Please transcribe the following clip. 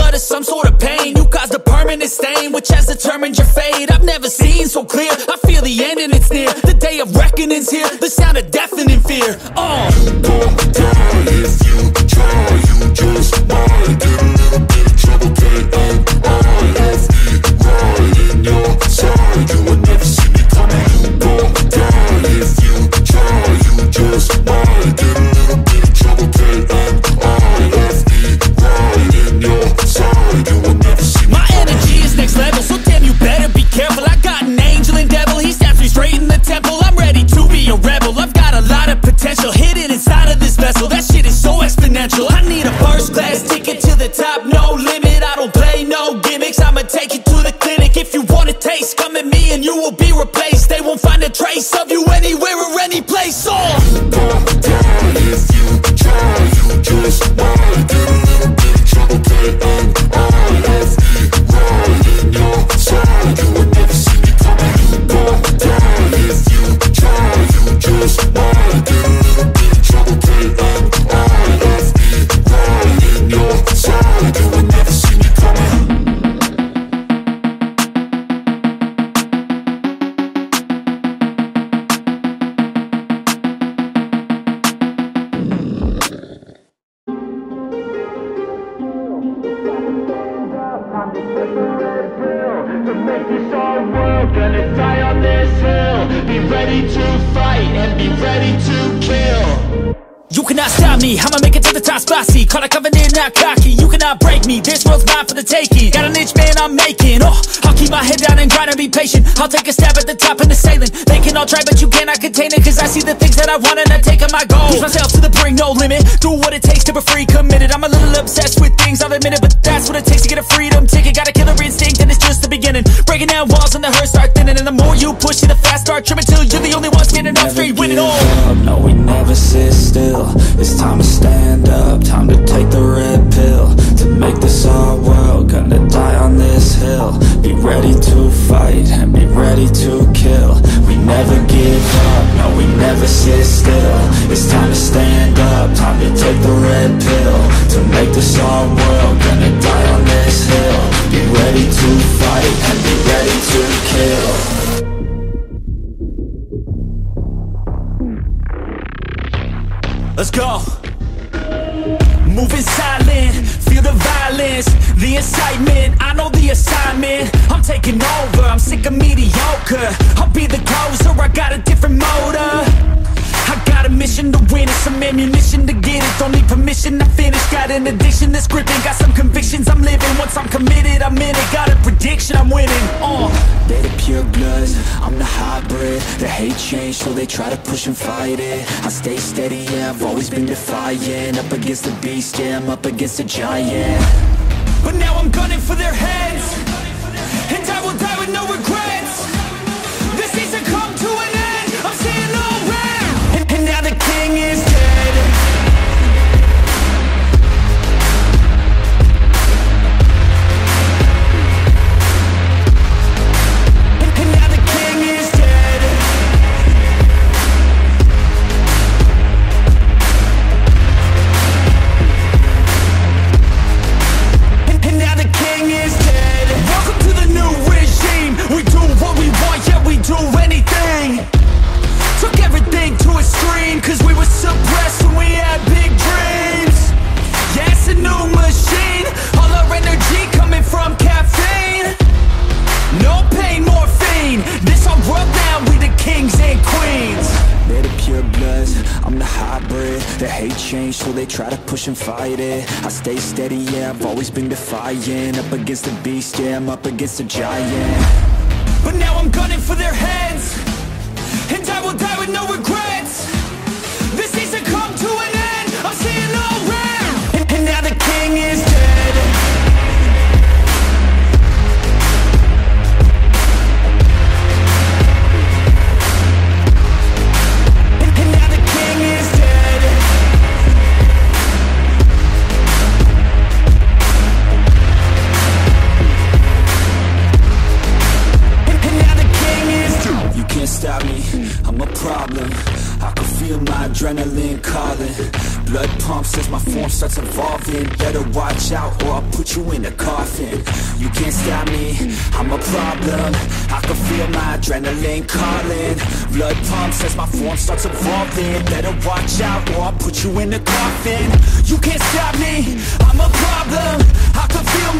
blood is some sort of pain. You caused a permanent stain, which has determined your fate. I've never seen so clear, I feel the end and it's near. The day of reckoning's here, the sound of deafening fear. You don't die if you try, you just might get a little bit of trouble. K-N-I-F-E, right in your side, you would never see me coming. You don't die if you try, you just might get a little bit of trouble. K-N-I-F-E, right in your side, you would never see me coming. My energy is next level, so damn you better be careful. I got an angel and devil, he snaps me straight in the temple. I'm ready to be a rebel, I've got a lot of potential hidden inside of this vessel. That shit is so exponential. I need a first class ticket to the top, no limit. I don't play no gimmicks, I'ma take you to the clinic. If you want a taste, come at me and you will be replaced. They won't find a trace of you anywhere or any place. You don't die if you try, you just might get a little bit of trouble. K-N-I-F-E, right in your side, you would never see me coming. You don't die if you try, you just might get a little bit of trouble. K-N-I-F-E, right in your side, you would never see me coming. I'ma make it to the top spicy, call a covenant, not cocky. You cannot break me, this world's mine for the taking. Got an itch, man, I'm making. I'll keep my head down and grind and be patient. I'll take a stab at the top and assailant. They can all try, but you cannot contain it. Cause I see the things that I want and I take on my goals. Push myself to the brink, no limit. Do what it takes to be free, committed. I'm a little obsessed with things, I'll admit it. But that's what it takes to get a freedom ticket. Got a killer instinct and it's just the beginning. Breaking down walls and the hurt start thinning. And the more you push it, the fast start trimming. Till you're the only one standing up straight, winning all. No, we never sit still. It's time to stand up, time to take the red pill. To make this our world, gonna die on this hill. Be ready to fight and be ready to kill. We never give up, no we never sit still. It's time to stand up, time to take the red pill. To make this our world, gonna die on this hill. Be ready to fight and be ready to kill. Let's go. Moving silent, feel the violence, the incitement, I know the assignment. I'm taking over, I'm sick of mediocre. I'll be the closer, I got a different motor. I got a mission to win it, some ammunition to get it. Don't need permission, I finish. Got an addiction that's gripping, got some convictions I'm living. Once I'm committed, I'm in it. Got a prediction, I'm winning. They the pure bloods, I'm the hybrid. They hate change, so they try to push and fight it. I stay steady, yeah, I've always been defiant. Up against the beast, yeah, I'm up against a giant. But now I'm gunning for their heads, and I will die with no regrets. This season come to an end, I'm seeing no red. And now the king is dead. And now the king is dead. And now the king is dead. Welcome to the new regime. We do what we want, yeah, we do anything. Took everything to a screen, cause we were suppressed when we had big dreams. Yeah, it's a new machine, all our energy coming from caffeine. No pain, morphine, this our world now, we the kings and queens. They're the pure bloods, I'm the hybrid. They hate change, so they try to push and fight it. I stay steady, yeah, I've always been defiant. Up against the beast, yeah, I'm up against a giant. But now I'm gunning for their heads, and I will die with no regrets. This season come to an end, I'm seeing no red. And now the king is dead. And now the king is dead. And now the king is dead. You can't stop me, I'm a problem. since my form starts evolving. Better watch out or I'll put you in a coffin. You can't stop me, I'm a problem. I can feel my adrenaline calling. Blood pumps as my form starts evolving. Better watch out or I'll put you in a coffin. You can't stop me, I'm a problem. I can feel my